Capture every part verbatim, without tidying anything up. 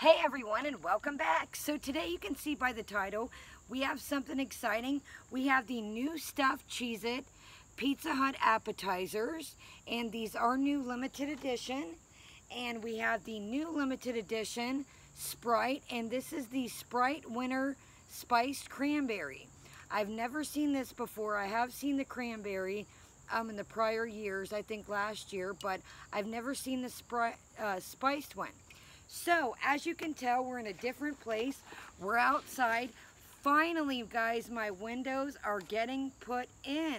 Hey everyone, and welcome back. So today, you can see by the title, we have something exciting. We have the new stuffed Cheez-It Pizza Hut appetizers, and these are new limited edition. And we have the new limited edition Sprite, and this is the Sprite Winter Spiced Cranberry. I've never seen this before. I have seen the cranberry um, in the prior years, I think last year, but I've never seen the Sprite uh, spiced one. So, as you can tell, we're in a different place. We're outside. Finally, guys, my windows are getting put in.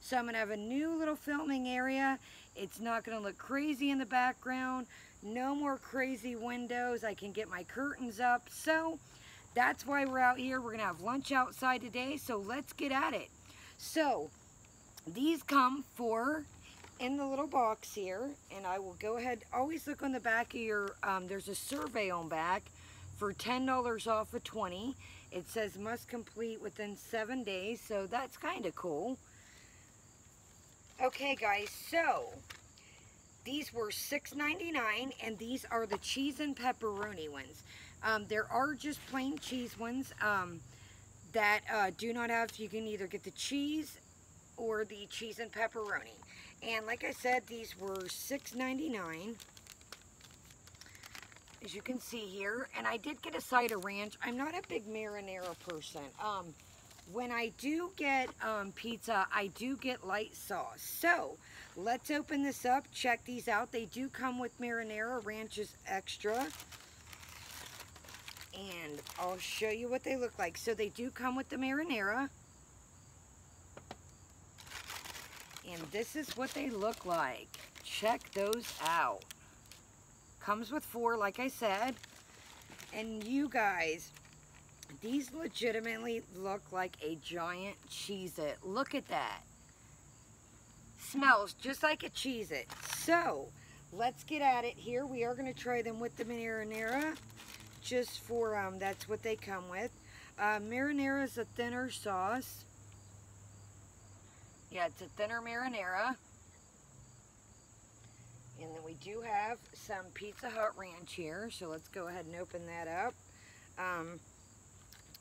So I'm going to have a new little filming area. It's not going to look crazy in the background. No more crazy windows. I can get my curtains up. So, that's why we're out here. We're going to have lunch outside today. So, let's get at it. So, these come for... in the little box here, and I will go ahead, always look on the back of your, um, there's a survey on back for ten dollars off of twenty. It says must complete within seven days, so that's kind of cool. Okay guys, so these were six ninety-nine, and these are the cheese and pepperoni ones. Um, there are just plain cheese ones um, that uh, do not have, so you can either get the cheese or the cheese and pepperoni. And like I said, these were six ninety-nine, as you can see here. And I did get a side of ranch. I'm not a big marinara person. Um, when I do get um, pizza, I do get light sauce. So let's open this up, check these out. They do come with marinara, ranch is extra. And I'll show you what they look like. So they do come with the marinara. And this is what they look like. Check those out. Comes with four, like I said. And you guys, these legitimately look like a giant Cheez-It. Look at that. Smells just like a Cheez-It. So, let's get at it here. We are going to try them with the marinara. Just for, um, that's what they come with. Uh, marinara is a thinner sauce. Yeah, it's a thinner marinara. And then we do have some Pizza Hut ranch here, so let's go ahead and open that up. Um,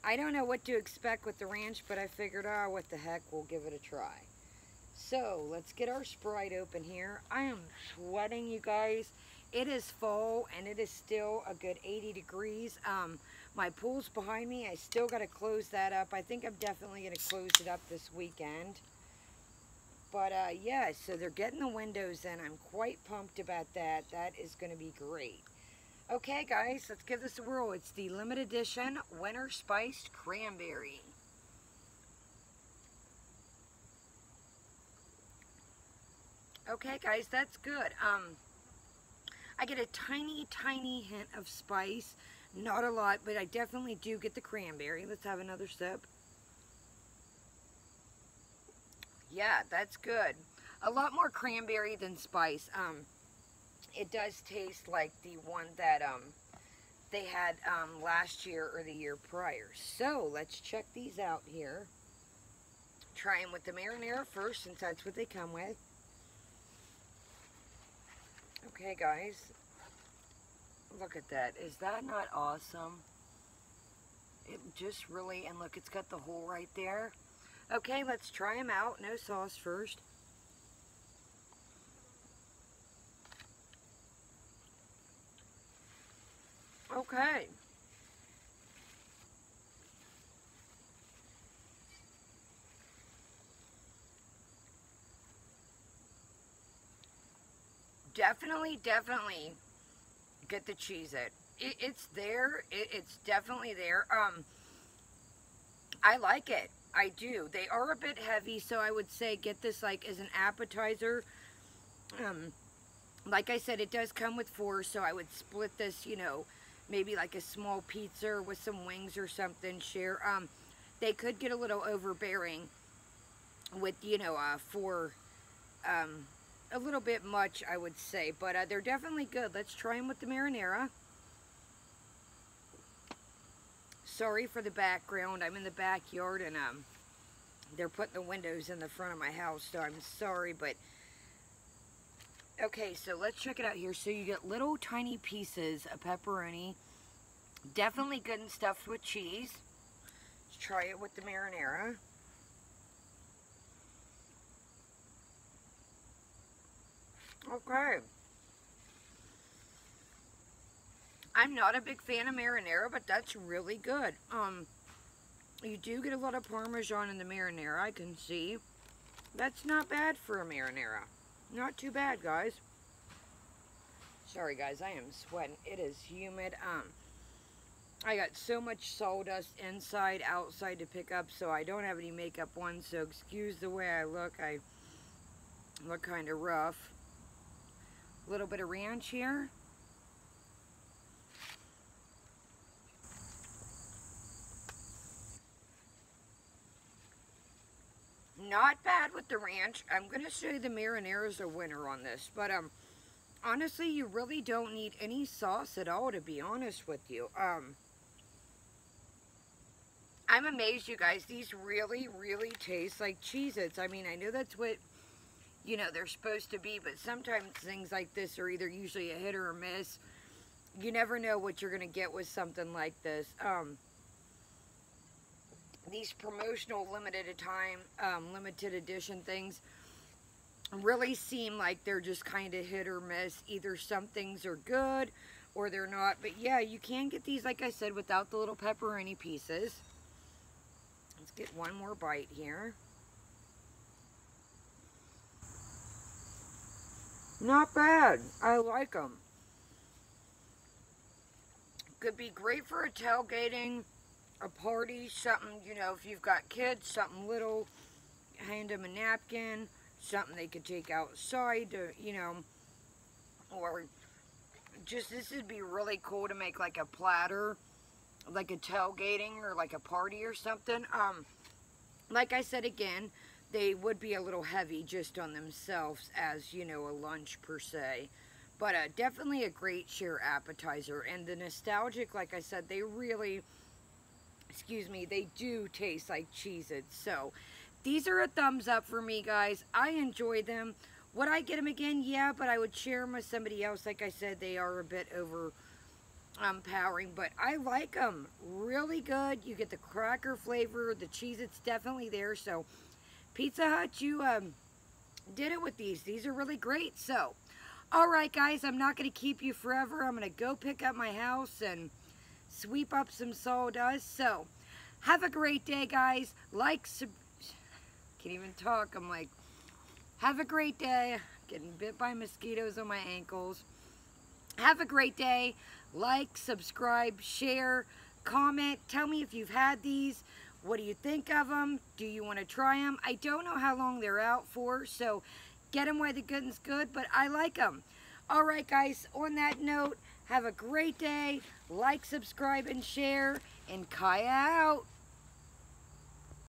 I don't know what to expect with the ranch, but I figured, oh, what the heck, we'll give it a try. So, let's get our Sprite open here. I am sweating, you guys. It is fall, and it is still a good eighty degrees. Um, my pool's behind me. I still got to close that up. I think I'm definitely going to close it up this weekend. But, uh, yeah, so they're getting the windows in. I'm quite pumped about that. That is going to be great. Okay, guys, let's give this a whirl. It's the limited edition Winter Spiced Cranberry. Okay, guys, that's good. Um, I get a tiny, tiny hint of spice. Not a lot, but I definitely do get the cranberry. Let's have another sip. Yeah, that's good. A lot more cranberry than spice. Um, it does taste like the one that um, they had um, last year or the year prior. So, let's check these out here. Try them with the marinara first, since that's what they come with. Okay, guys. Look at that. Is that not awesome? It just really, and look, it's got the hole right there. Okay, let's try them out. No sauce first. Okay. Definitely, definitely get the Cheez-It. It, it's there. It, it's definitely there. Um, I like it. I do. They are a bit heavy, so I would say get this like as an appetizer. Um, like I said, it does come with four, so I would split this, you know, maybe like a small pizza with some wings or something, share. Um, they could get a little overbearing with, you know, uh, four, um, a little bit much, I would say. But uh, they're definitely good. Let's try them with the marinara. Sorry for the background. I'm in the backyard, and um, they're putting the windows in the front of my house, so I'm sorry, but... Okay, so let's check it out here. So you get little tiny pieces of pepperoni Definitely good and stuffed with cheese. Let's try it with the marinara. Okay. I'm not a big fan of marinara, but that's really good. Um, you do get a lot of Parmesan in the marinara, I can see. That's not bad for a marinara. Not too bad, guys. Sorry, guys, I am sweating. It is humid. Um, I got so much sawdust inside, outside to pick up, so I don't have any makeup on, so excuse the way I look. I look kind of rough. A little bit of ranch here. Not bad with the ranch. I'm going to say the marinara is a winner on this. But, um, honestly, you really don't need any sauce at all, to be honest with you. Um, I'm amazed, you guys. These really, really taste like Cheez-Its. I mean, I know that's what, you know, they're supposed to be. But sometimes things like this are either usually a hit or a miss. You never know what you're going to get with something like this. Um... These promotional limited time, um, limited edition things really seem like they're just kind of hit or miss. Either some things are good or they're not. But yeah, you can get these, like I said, without the little pepperoni pieces. Let's get one more bite here. Not bad. I like them. Could be great for a tailgating, a party, something, you know, if you've got kids, something little, hand them a napkin, something they could take outside to, you know, or just, this would be really cool to make like a platter, like a tailgating or like a party or something. Um, like I said, again, they would be a little heavy just on themselves as, you know, a lunch per se. But uh, definitely a great sheer appetizer. And the nostalgic, like I said, they really... Excuse me, they do taste like Cheez-Its. So, these are a thumbs up for me, guys. I enjoy them. Would I get them again? Yeah, but I would share them with somebody else. Like I said, they are a bit overpowering, um, but I like them. Really good. You get the cracker flavor. The Cheez-Its definitely there. So, Pizza Hut, you um, did it with these. These are really great. So, all right, guys. I'm not going to keep you forever. I'm going to go pick up my house and sweep up some sawdust. So, have a great day, guys. Like, sub can't even talk. I'm like, have a great day. Getting bit by mosquitoes on my ankles. Have a great day. Like, subscribe, share, comment. Tell me if you've had these. What do you think of them? Do you want to try them? I don't know how long they're out for, so get them while the goodness good, but I like them. All right, guys, on that note, have a great day. Like, subscribe, and share. And Kaya out.